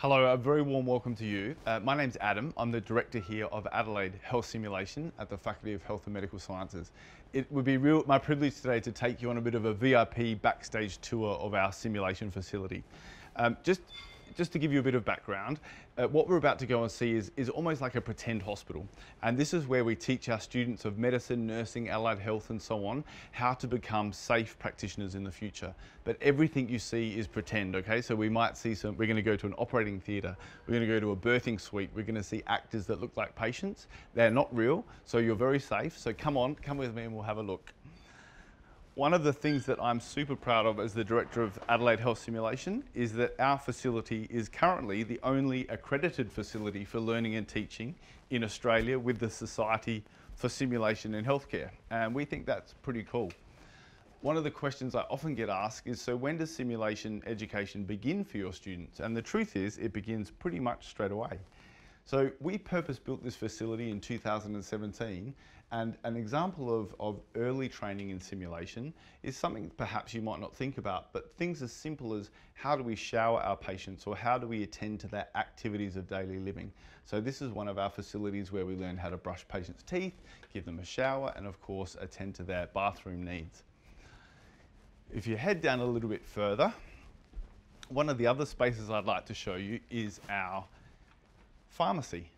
Hello, a very warm welcome to you. My name's Adam. I'm the director here of Adelaide Health Simulation at the Faculty of Health and Medical Sciences. It would be my privilege today to take you on a bit of a VIP backstage tour of our simulation facility. Just to give you a bit of background, what we're about to go and see is almost like a pretend hospital. And this is where we teach our students of medicine, nursing, allied health and so on, how to become safe practitioners in the future. But everything you see is pretend, okay? So we might see we're going to go to an operating theatre, we're going to go to a birthing suite, we're going to see actors that look like patients. They're not real, so you're very safe. So come on, come with me and we'll have a look. One of the things that I'm super proud of as the director of Adelaide Health Simulation is that our facility is currently the only accredited facility for learning and teaching in Australia with the Society for Simulation in Healthcare, and we think that's pretty cool. One of the questions I often get asked is, so when does simulation education begin for your students? And the truth is, it begins pretty much straight away. So we purpose-built this facility in 2017, and an example of early training in simulation is something perhaps you might not think about, but things as simple as how do we shower our patients or how do we attend to their activities of daily living. So this is one of our facilities where we learn how to brush patients' teeth, give them a shower, and of course attend to their bathroom needs. If you head down a little bit further, one of the other spaces I'd like to show you is our pharmacy.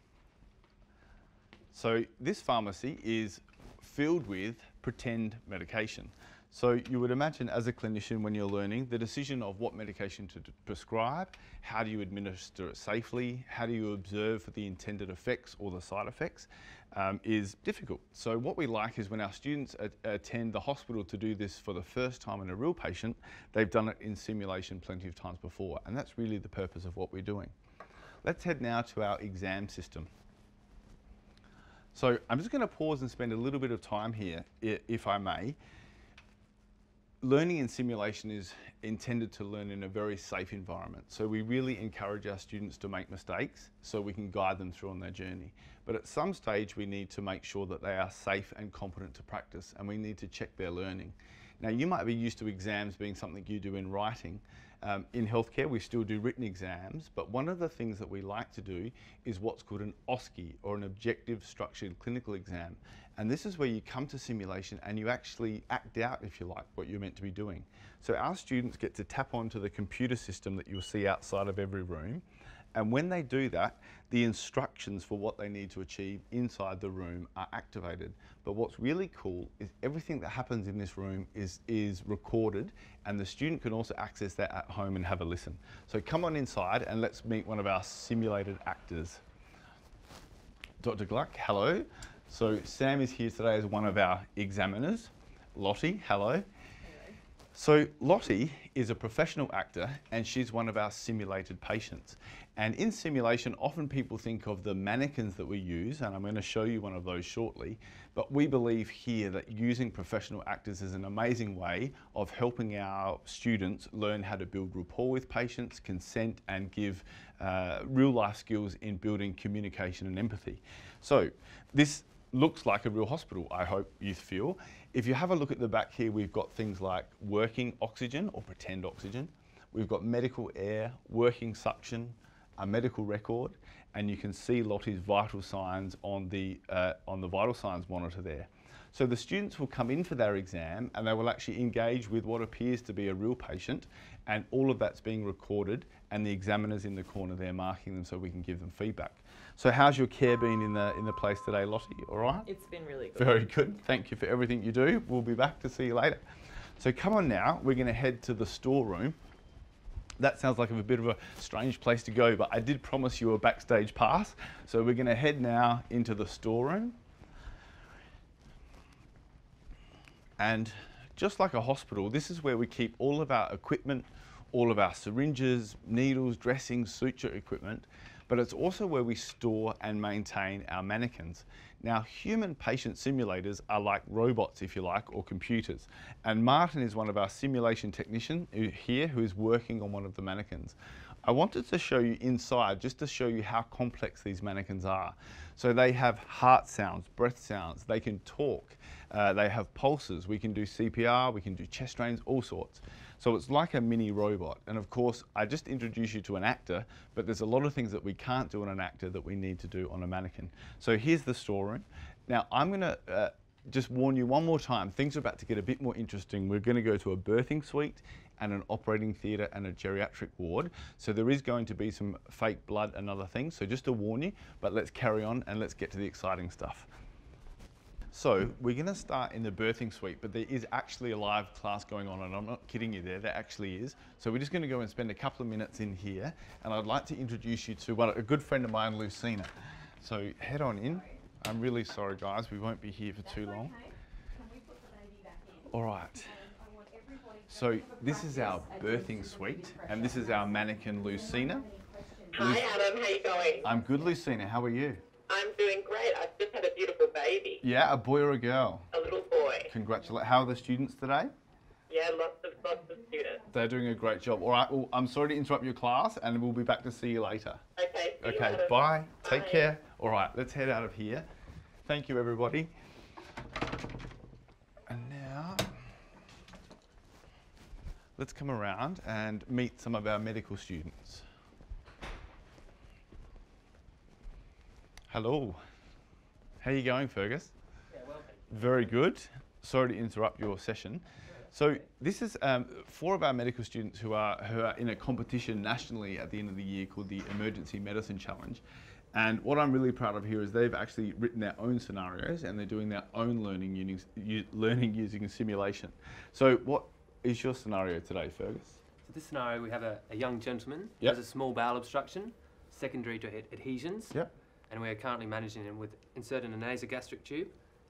So this pharmacy is filled with pretend medication. So you would imagine as a clinician when you're learning the decision of what medication to prescribe, how do you administer it safely, how do you observe for the intended effects or the side effects is difficult. So what we like is when our students attend the hospital to do this for the first time in a real patient, they've done it in simulation plenty of times before, and that's really the purpose of what we're doing. Let's head now to our exam system. So I'm just going to pause and spend a little bit of time here, if I may. Learning in simulation is intended to learn in a very safe environment. So we really encourage our students to make mistakes so we can guide them through on their journey. But at some stage, we need to make sure that they are safe and competent to practice, and we need to check their learning. Now, you might be used to exams being something you do in writing. In healthcare, we still do written exams, but one of the things that we like to do is what's called an OSCE, or an Objective Structured Clinical Exam. And this is where you come to simulation and you actually act out, if you like, what you're meant to be doing. So our students get to tap onto the computer system that you'll see outside of every room. And when they do that, the instructions for what they need to achieve inside the room are activated. But what's really cool is everything that happens in this room is recorded, and the student can also access that at home and have a listen. So come on inside and let's meet one of our simulated actors. Dr. Gluck, hello. So Sam is here today as one of our examiners. Lottie, hello. So Lottie is a professional actor and she's one of our simulated patients. And in simulation, often people think of the mannequins that we use, and I'm going to show you one of those shortly, but we believe here that using professional actors is an amazing way of helping our students learn how to build rapport with patients, consent, and give real life skills in building communication and empathy. So this looks like a real hospital, I hope you feel. If you have a look at the back here, we've got things like working oxygen or pretend oxygen. We've got medical air, working suction, a medical record, and you can see Lottie's vital signs on the vital signs monitor there. So the students will come in for their exam and they will actually engage with what appears to be a real patient, and all of that's being recorded, and the examiner's in the corner there marking them so we can give them feedback. So how's your care been in the place today, Lottie? All right? It's been really good. Very good. Thank you for everything you do. We'll be back to see you later. So come on now, we're going to head to the storeroom. That sounds like a bit of a strange place to go, but I did promise you a backstage pass. So we're going to head now into the storeroom. And just like a hospital, this is where we keep all of our equipment, all of our syringes, needles, dressings, suture equipment, but it's also where we store and maintain our mannequins. Now, human patient simulators are like robots, if you like, or computers. And Martin is one of our simulation technicians here who is working on one of the mannequins. I wanted to show you inside just to show you how complex these mannequins are. So they have heart sounds, breath sounds, they can talk, they have pulses, we can do CPR, we can do chest drains, all sorts. So it's like a mini robot. And of course, I just introduce you to an actor, but there's a lot of things that we can't do on an actor that we need to do on a mannequin. So here's the storeroom. Now I'm going to just warn you one more time, things are about to get a bit more interesting. We're going to go to a birthing suite and an operating theatre and a geriatric ward. So there is going to be some fake blood and other things. So just to warn you, but let's carry on and let's get to the exciting stuff. So we're going to start in the birthing suite, but there is actually a live class going on, and I'm not kidding you there, there actually is. So we're just going to go and spend a couple of minutes in here, and I'd like to introduce you to a good friend of mine, Lucina. So head on in. I'm really sorry guys, we won't be here for too long. Can we put the baby back in? All right. So this is our birthing suite, and this is our mannequin, Lucina. Hi Adam, how you going? I'm good, Lucina, how are you? I'm doing great. I've just had a beautiful baby. Yeah, a boy or a girl? A little boy. Congratulations. How are the students today? Yeah, lots of students. They're doing a great job. All right, well, I'm sorry to interrupt your class, and we'll be back to see you later. Okay. Okay, bye. Take care. All right, let's head out of here. Thank you, everybody. And now, let's come around and meet some of our medical students. Hello. How are you going, Fergus? Yeah, welcome. Very good. Sorry to interrupt your session. So this is four of our medical students who are in a competition nationally at the end of the year called the Emergency Medicine Challenge. And what I'm really proud of here is they've actually written their own scenarios and they're doing their own learning using simulation. So what is your scenario today, Fergus? So this scenario, we have a young gentleman who has a small bowel obstruction, secondary to adhesions. Yep. And we are currently managing him with inserting a nasogastric tube,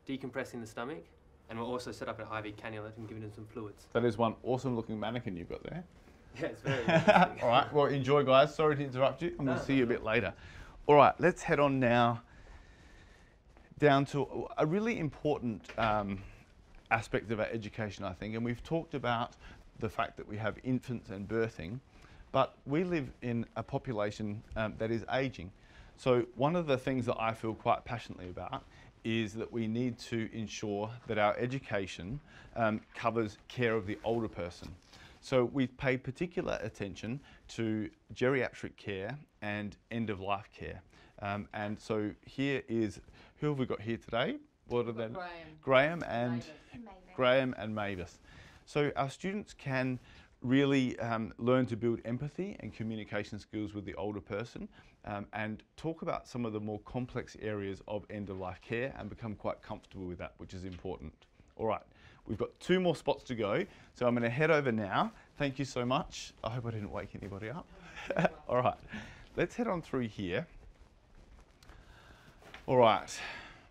decompressing the stomach, and we're also set up an IV cannula and giving him some fluids. That is one awesome looking mannequin you've got there. Yeah, it's very interesting. All right, well enjoy guys, sorry to interrupt you, and we'll see you a bit later. All right, let's head on now down to a really important aspect of our education, I think, and we've talked about the fact that we have infants and birthing, but we live in a population that is aging. So one of the things that I feel quite passionately about is that we need to ensure that our education covers care of the older person. So we've paid particular attention to geriatric care and end-of-life care. And so here is, who have we got here today? What are they? Graham and Mavis. So our students can really learn to build empathy and communication skills with the older person and talk about some of the more complex areas of end-of-life care and become quite comfortable with that, which is important. All right, we've got two more spots to go, so I'm going to head over now. Thank you so much. I hope I didn't wake anybody up. All right, let's head on through here. All right,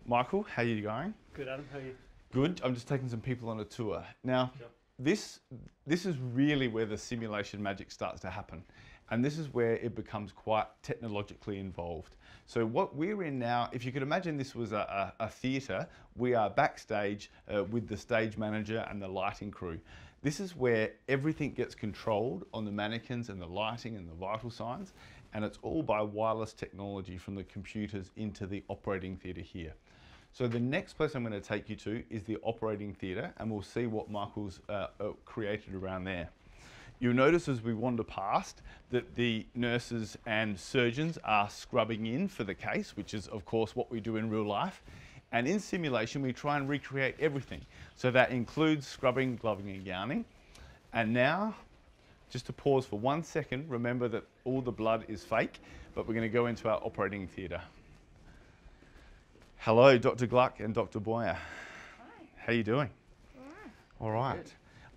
Michael, how are you going? Good, Adam, how are you? Good, I'm just taking some people on a tour. Now. Sure. This is really where the simulation magic starts to happen, and this is where it becomes quite technologically involved. So what we're in now, if you could imagine this was a theatre, we are backstage with the stage manager and the lighting crew. This is where everything gets controlled on the mannequins and the lighting and the vital signs, and it's all by wireless technology from the computers into the operating theatre here. So the next place I'm going to take you to is the operating theatre, and we'll see what Michael's created around there. You'll notice as we wander past that the nurses and surgeons are scrubbing in for the case, which is of course what we do in real life. And in simulation we try and recreate everything. So that includes scrubbing, gloving and gowning. And now, just to pause for 1 second, remember that all the blood is fake, but we're going to go into our operating theatre. Hello, Dr. Gluck and Dr. Boyer. Hi. How are you doing? All right. Good.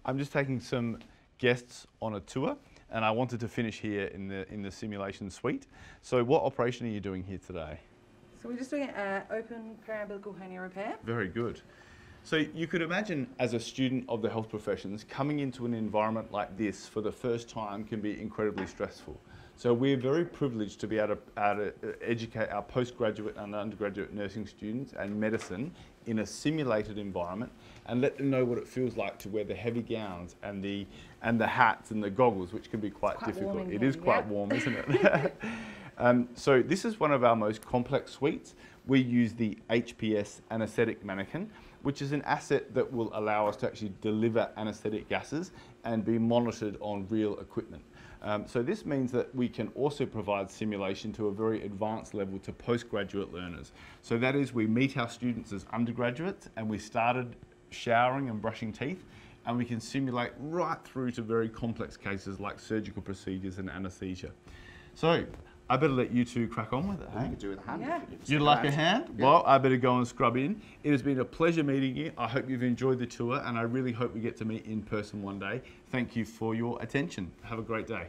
I'm just taking some guests on a tour, and I wanted to finish here in the simulation suite. So what operation are you doing here today? So we're just doing an open periumbilical hernia repair. Very good. So you could imagine as a student of the health professions, coming into an environment like this for the first time can be incredibly stressful. So we're very privileged to be able to educate our postgraduate and undergraduate nursing students and medicine in a simulated environment and let them know what it feels like to wear the heavy gowns and the hats and the goggles, which can be quite difficult. It is quite warm, isn't it? So this is one of our most complex suites. We use the HPS anesthetic mannequin, which is an asset that will allow us to actually deliver anesthetic gases and be monitored on real equipment. So this means that we can also provide simulation to a very advanced level to postgraduate learners. So that is, we meet our students as undergraduates and we started showering and brushing teeth, and we can simulate right through to very complex cases like surgical procedures and anesthesia. So I better let you two crack on with it. Hey? You could do it with a hand. Yeah. You'd like a hand? Yeah. Well, I better go and scrub in. It has been a pleasure meeting you. I hope you've enjoyed the tour, and I really hope we get to meet in person one day. Thank you for your attention. Have a great day.